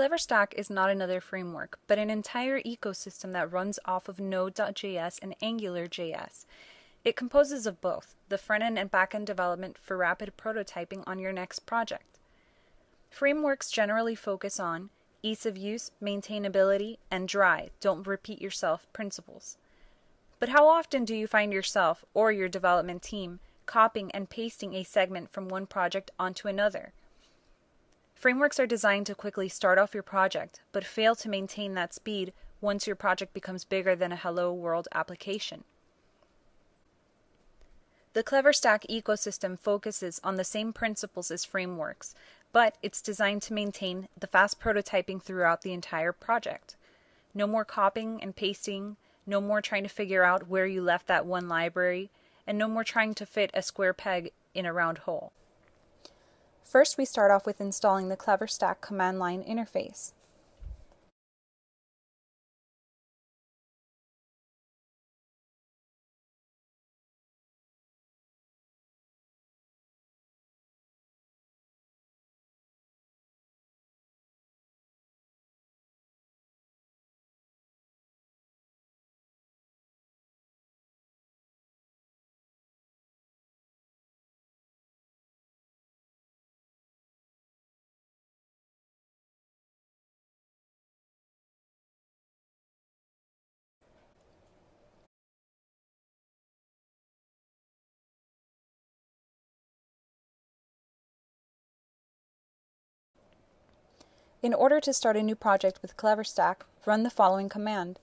CleverStack is not another framework, but an entire ecosystem that runs off of Node.js and AngularJS. It composes of both, the front-end and back-end development for rapid prototyping on your next project. Frameworks generally focus on ease of use, maintainability, and dry, don't repeat yourself principles. But how often do you find yourself, or your development team, copying and pasting a segment from one project onto another? Frameworks are designed to quickly start off your project, but fail to maintain that speed once your project becomes bigger than a Hello World application. The CleverStack ecosystem focuses on the same principles as frameworks, but it's designed to maintain the fast prototyping throughout the entire project. No more copying and pasting, no more trying to figure out where you left that one library, and no more trying to fit a square peg in a round hole. First, we start off with installing the CleverStack command line interface. In order to start a new project with CleverStack, run the following command.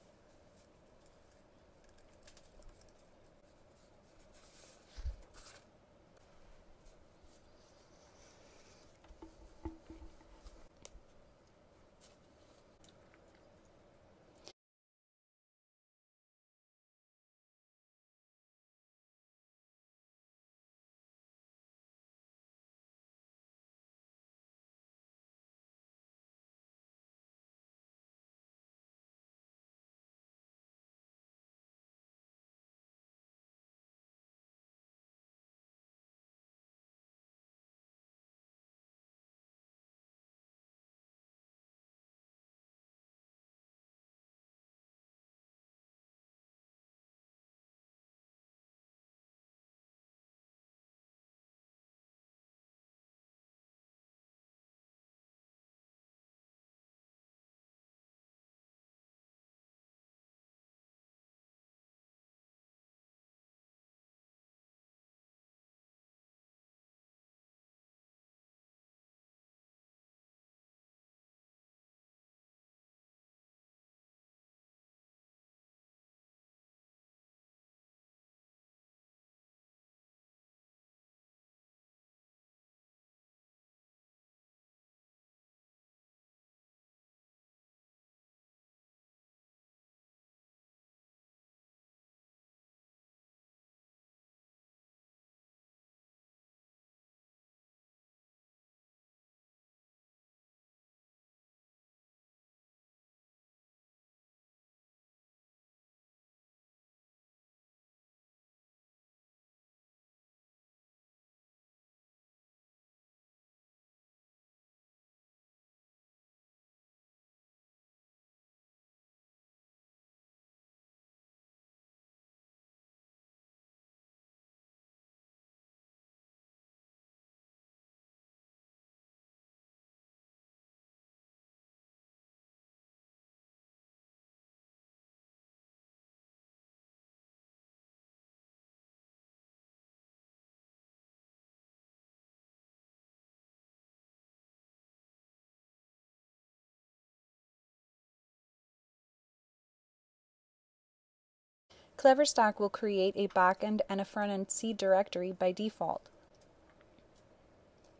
CleverStack will create a backend and a front-end C directory by default.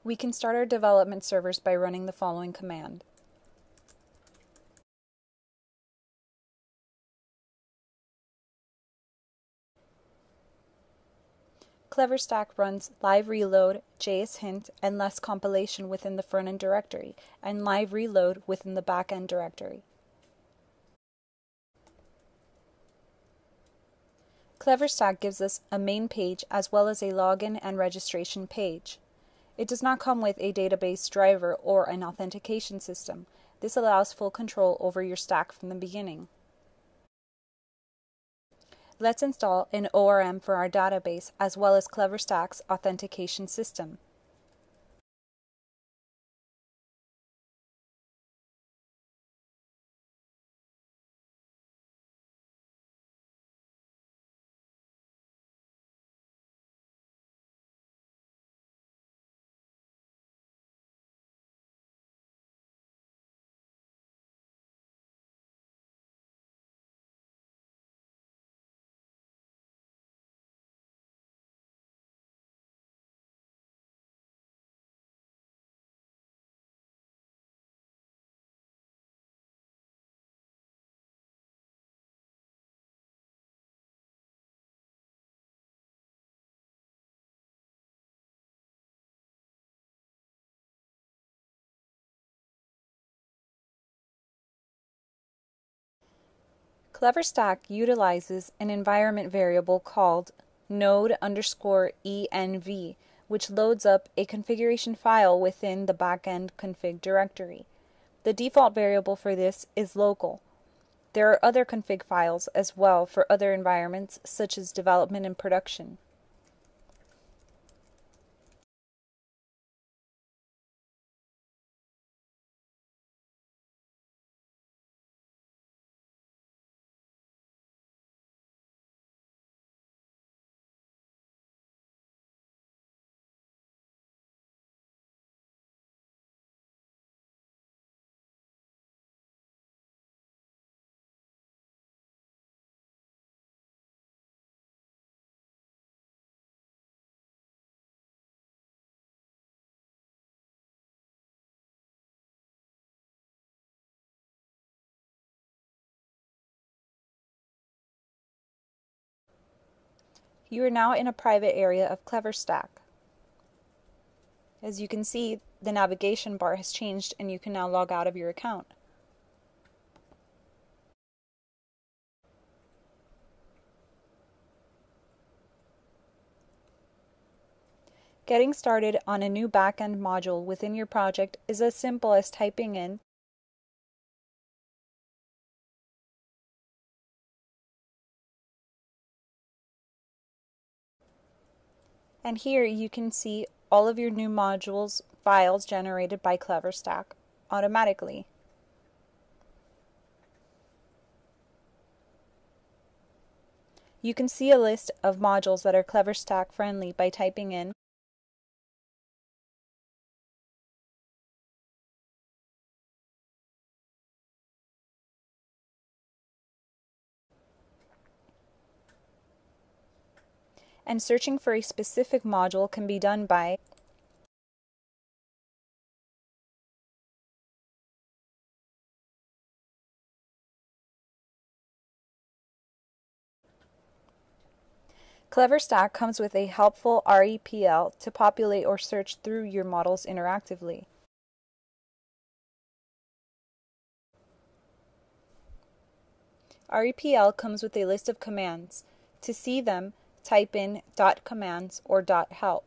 We can start our development servers by running the following command. CleverStack runs live reload, jshint, and less compilation within the front-end directory, and live reload within the backend directory. CleverStack gives us a main page as well as a login and registration page. It does not come with a database driver or an authentication system, This allows full control over your stack from the beginning. Let's install an ORM for our database as well as CleverStack's authentication system. CleverStack utilizes an environment variable called node_env, which loads up a configuration file within the backend config directory. The default variable for this is local. There are other config files as well for other environments such as development and production. You are now in a private area of CleverStack. As you can see, the navigation bar has changed and you can now log out of your account. Getting started on a new backend module within your project is as simple as typing in . And here you can see all of your new modules files generated by CleverStack automatically. You can see a list of modules that are CleverStack friendly by typing in and searching for a specific module can be done by CleverStack comes with a helpful REPL to populate or search through your models interactively. REPL comes with a list of commands. To see them, type in .commands or .help.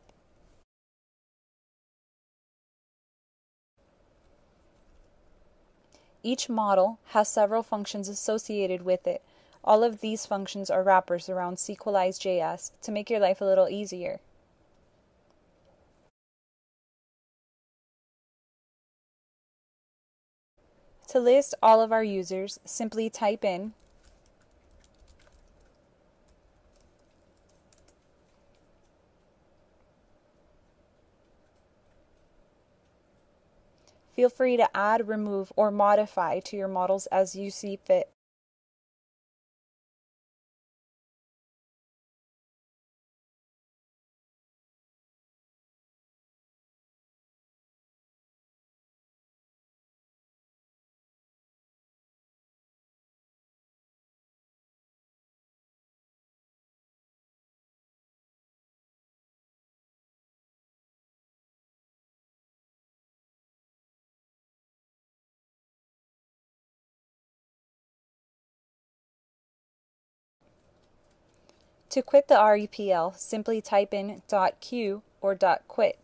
Each model has several functions associated with it. All of these functions are wrappers around Sequelize.js to make your life a little easier. To list all of our users, simply type in . Feel free to add, remove, or modify to your models as you see fit. To quit the REPL, simply type in .q or .quit.